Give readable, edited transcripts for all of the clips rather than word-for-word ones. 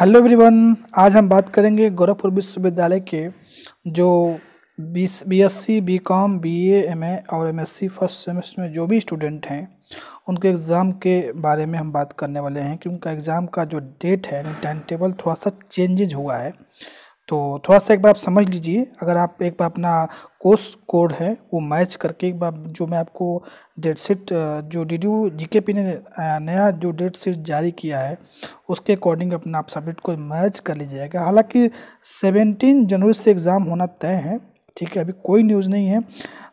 Hello everyone, आज हम बात करेंगे गोरखपुर विश्वविद्यालय के जो बीएससी, बीकॉम, बीए, एमए और एमएससी फर्स्ट सेमेस्टर में जो भी स्टूडेंट हैं उनके एग्ज़ाम के बारे में हम बात करने वाले हैं कि उनका एग्ज़ाम का जो डेट है यानी टाइम टेबल थोड़ा सा चेंजेज हुआ है। तो थोड़ा सा एक बार आप समझ लीजिए। अगर आप एक बार अपना कोर्स कोड है वो मैच करके एक बार जो मैं आपको डेट शीट जो DDU GKP ने नया जो डेट शीट जारी किया है उसके अकॉर्डिंग अपना आप सब्जेक्ट को मैच कर लीजिएगा। हालांकि 17 जनवरी से एग्ज़ाम होना तय है, ठीक है, अभी कोई न्यूज़ नहीं है।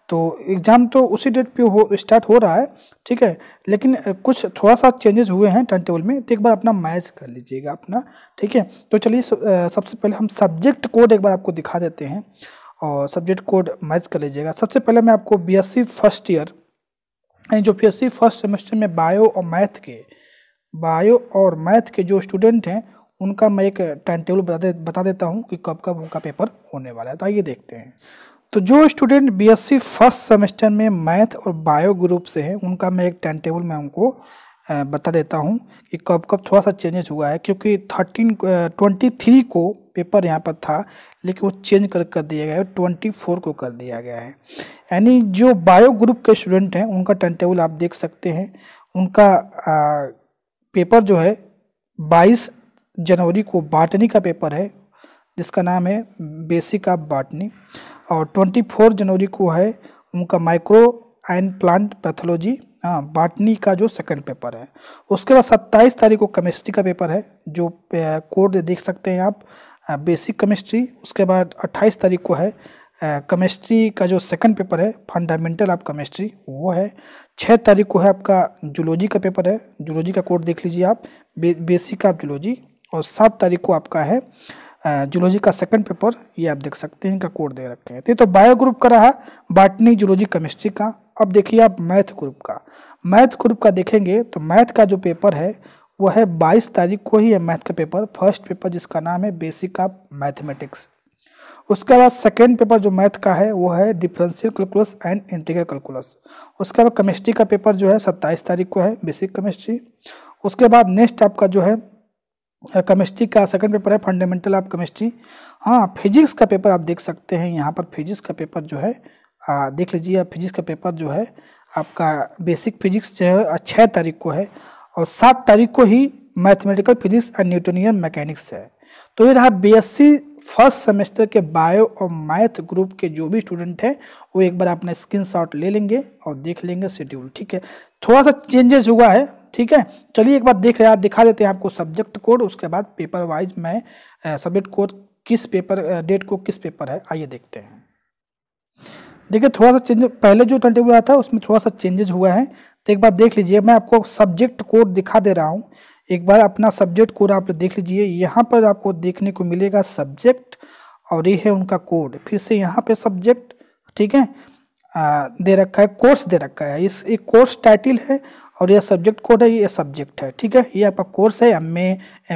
तो एग्ज़ाम तो उसी डेट पे स्टार्ट हो रहा है, ठीक है, लेकिन कुछ थोड़ा सा चेंजेस हुए हैं टाइम टेबल में, तो एक बार अपना मैच कर लीजिएगा अपना, ठीक है। तो चलिए सबसे पहले हम सब्जेक्ट कोड एक बार आपको दिखा देते हैं और सब्जेक्ट कोड मैच कर लीजिएगा। सबसे पहले मैं आपको BSc फर्स्ट ईयर यानी जो BSc फर्स्ट सेमेस्टर में बायो और मैथ के जो स्टूडेंट हैं उनका मैं एक टाइम टेबल बता देता हूँ कि कब कब उनका पेपर होने वाला है। तो आइए देखते हैं। तो जो स्टूडेंट BSc फर्स्ट सेमेस्टर में मैथ और बायो ग्रुप से हैं उनका मैं एक टाइम टेबल में उनको बता देता हूं कि कब कब थोड़ा सा चेंजेस हुआ है, क्योंकि 23 को पेपर यहां पर था लेकिन वो चेंज कर दिया गया है, 24 को कर दिया गया है। यानी जो बायो ग्रुप के स्टूडेंट हैं उनका टाइम टेबल आप देख सकते हैं, उनका पेपर जो है 22 जनवरी को बॉटनी का पेपर है जिसका नाम है बेसिक ऑफ बॉटनी, और 24 जनवरी को है उनका micro and plant pathology botany का जो सेकंड पेपर है। उसके बाद 27 तारीख को केमिस्ट्री का पेपर है, जो कोड देख सकते हैं आप, बेसिक केमिस्ट्री। उसके बाद 28 तारीख को है केमिस्ट्री का जो सेकंड पेपर है, फंडामेंटल ऑफ केमिस्ट्री, वो है। 6 तारीख को है आपका जूलॉजी का पेपर है, जूलॉजी का कोड देख लीजिए आप, बेसिक ऑफ जूलॉजी। और 7 तारीख को आपका है जूलॉजी का सेकंड पेपर, ये आप देख सकते हैं, इनका कोड दे रखे हैं। तो बायो ग्रुप का रहा बॉटनी, जूलॉजी, केमिस्ट्री का। अब देखिए आप मैथ ग्रुप का, देखेंगे तो मैथ का जो पेपर है वो है 22 तारीख को ही है मैथ का पेपर, फर्स्ट पेपर, जिसका नाम है बेसिक ऑफ मैथमेटिक्स। उसके बाद सेकेंड पेपर जो मैथ का है वो है differential calculus and integral calculus. उसके बाद केमिस्ट्री का पेपर जो है 27 तारीख को है, बेसिक केमिस्ट्री। उसके बाद नेक्स्ट आपका जो है केमिस्ट्री का सेकंड पेपर है, फंडामेंटल ऑफ केमिस्ट्री। हाँ, फिजिक्स का पेपर आप देख सकते हैं यहाँ पर, फिजिक्स का पेपर जो है देख लीजिए आप, फिजिक्स का पेपर जो है आपका बेसिक फिजिक्स जो है 6 तारीख को है। और 7 तारीख को ही mathematical physics and Newtonian mechanics है। तो ये रहा BSc फर्स्ट सेमेस्टर के बायो और मैथ ग्रुप के जो भी स्टूडेंट हैं वो एक बार अपना स्क्रीनशॉट ले लेंगे और देख लेंगे शेड्यूल, ठीक है। थोड़ा सा चेंजेस हुआ है, ठीक है। चलिए एक बार दिखा देते हैं आपको सब्जेक्ट कोड, उसके बाद पेपर वाइज मैं सब्जेक्ट कोड किस पेपर डेट को किस पेपर है, आइए देखते हैं। देखिए थोड़ा सा चेंज, पहले जो टाइम टेबल आया था उसमें थोड़ा सा चेंजेस हुआ है, तो एक बार देख लीजिए। मैं आपको सब्जेक्ट कोड दिखा दे रहा हूँ, एक बार अपना सब्जेक्ट कोड आप देख लीजिए। यहाँ पर आपको देखने को मिलेगा सब्जेक्ट और ये है उनका कोड, फिर से यहाँ पे सब्जेक्ट, ठीक है, दे रखा है, कोर्स दे रखा है, इस एक कोर्स टाइटल है और यह सब्जेक्ट कोड है, ये सब्जेक्ट है, ठीक है। ये आपका कोर्स है MA,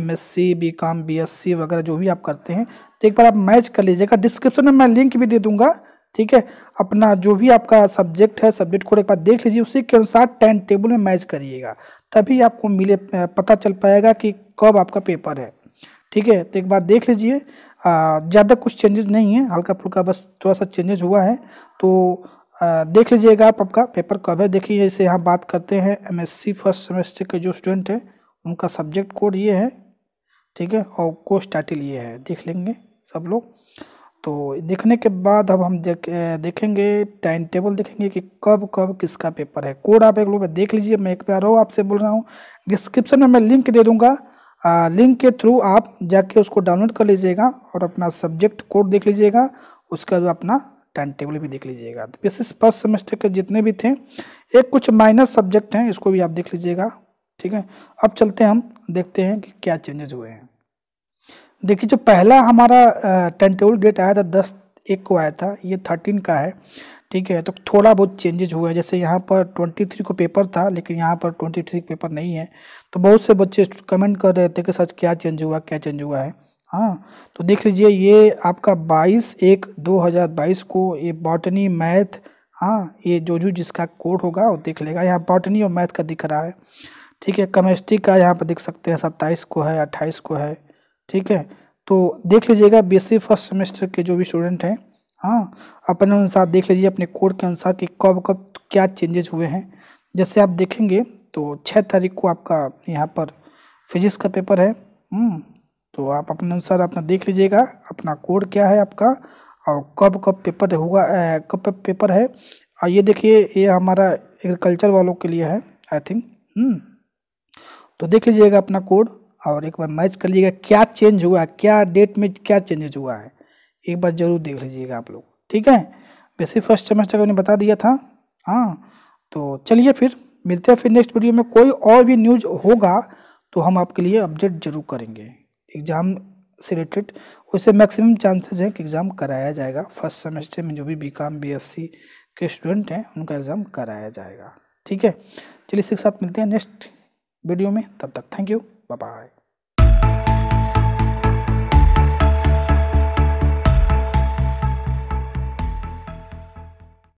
MSc, BCom, BSc वगैरह जो भी आप करते हैं, तो एक बार आप मैच कर लीजिएगा। डिस्क्रिप्शन में मैं लिंक भी दे दूंगा, ठीक है। अपना जो भी आपका सब्जेक्ट है, सब्जेक्ट कोड एक बार देख लीजिए, उसी के अनुसार टाइम टेबल में मैच करिएगा, तभी आपको पता चल पाएगा कि कब आपका पेपर है, ठीक है। तो एक बार देख लीजिए, ज़्यादा कुछ चेंजेस नहीं है, हल्का फुल्का बस थोड़ा सा चेंजेस हुआ है। तो देख लीजिएगा आप आपका पेपर कब है। देखिए जैसे यहाँ बात करते हैं MSc फर्स्ट सेमेस्टर के जो स्टूडेंट हैं उनका सब्जेक्ट कोड ये है, ठीक है, और कोर्स टाइटल ये है, देख लेंगे सब लोग। तो देखने के बाद अब हम देखेंगे टाइम टेबल, देखेंगे कि कब कब किसका पेपर है। कोड आप एक लोग देख लीजिए, मैं एक बार और आपसे बोल रहा हूँ, डिस्क्रिप्शन में मैं लिंक दे दूँगा, लिंक के थ्रू आप जाके उसको डाउनलोड कर लीजिएगा और अपना सब्जेक्ट कोड देख लीजिएगा, उसका जो अपना टाइम टेबल भी देख लीजिएगा। तो बेसिस फर्स्ट सेमेस्टर के जितने भी थे, एक कुछ माइनर सब्जेक्ट हैं, इसको भी आप देख लीजिएगा, ठीक है। अब चलते हैं, हम देखते हैं कि क्या चेंजेस हुए हैं। देखिए जो पहला हमारा टाइम टेबल डेट आया था 10/1 को आया था, ये 13 का है, ठीक है। तो थोड़ा बहुत चेंजेस हुए हैं, जैसे यहाँ पर 23 को पेपर था लेकिन यहाँ पर 23 पेपर नहीं है। तो बहुत से बच्चे कमेंट कर रहे थे कि सर क्या चेंज हुआ, क्या चेंज हुआ है। हाँ, तो देख लीजिए, ये आपका 22/1/2022 को ये बॉटनी मैथ, हाँ, ये जो जिसका कोड होगा वो देख लेगा। यहाँ बॉटनी और मैथ का दिख रहा है, ठीक है। केमिस्ट्री का यहाँ पर देख सकते हैं 27 को है, 28 को है, ठीक है। तो देख लीजिएगा बीएससी फर्स्ट सेमेस्टर के जो भी स्टूडेंट हैं, हाँ, अपने अनुसार देख लीजिए अपने कोड के अनुसार कि कब कब क्या चेंजेज हुए हैं। जैसे आप देखेंगे तो 6 तारीख को आपका यहाँ पर फिजिक्स का पेपर है, तो आप अपने अनुसार अपना देख लीजिएगा अपना कोड क्या है आपका और कब कब पेपर होगा, कब पेपर है। और ये देखिए ये हमारा एग्रीकल्चर वालों के लिए है आई थिंक, तो देख लीजिएगा अपना कोड और एक बार मैच कर लीजिएगा क्या चेंज हुआ है, क्या डेट में क्या चेंजेज हुआ है, एक बार ज़रूर देख लीजिएगा आप लोग, ठीक है। वैसे फर्स्ट सेमेस्टर मैंने बता दिया था, हाँ। तो चलिए फिर मिलते हैं फिर नेक्स्ट वीडियो में, कोई और भी न्यूज होगा तो हम आपके लिए अपडेट जरूर करेंगे एग्ज़ाम से रिलेटेड। उससे मैक्सिमम चांसेस है कि एग्ज़ाम कराया जाएगा फर्स्ट सेमेस्टर में, जो भी बीकॉम बीएससी के स्टूडेंट हैं उनका एग्ज़ाम कराया जाएगा, ठीक है। चलिए इसके साथ मिलते हैं नेक्स्ट वीडियो में, तब तक थैंक यू, बाय बाय।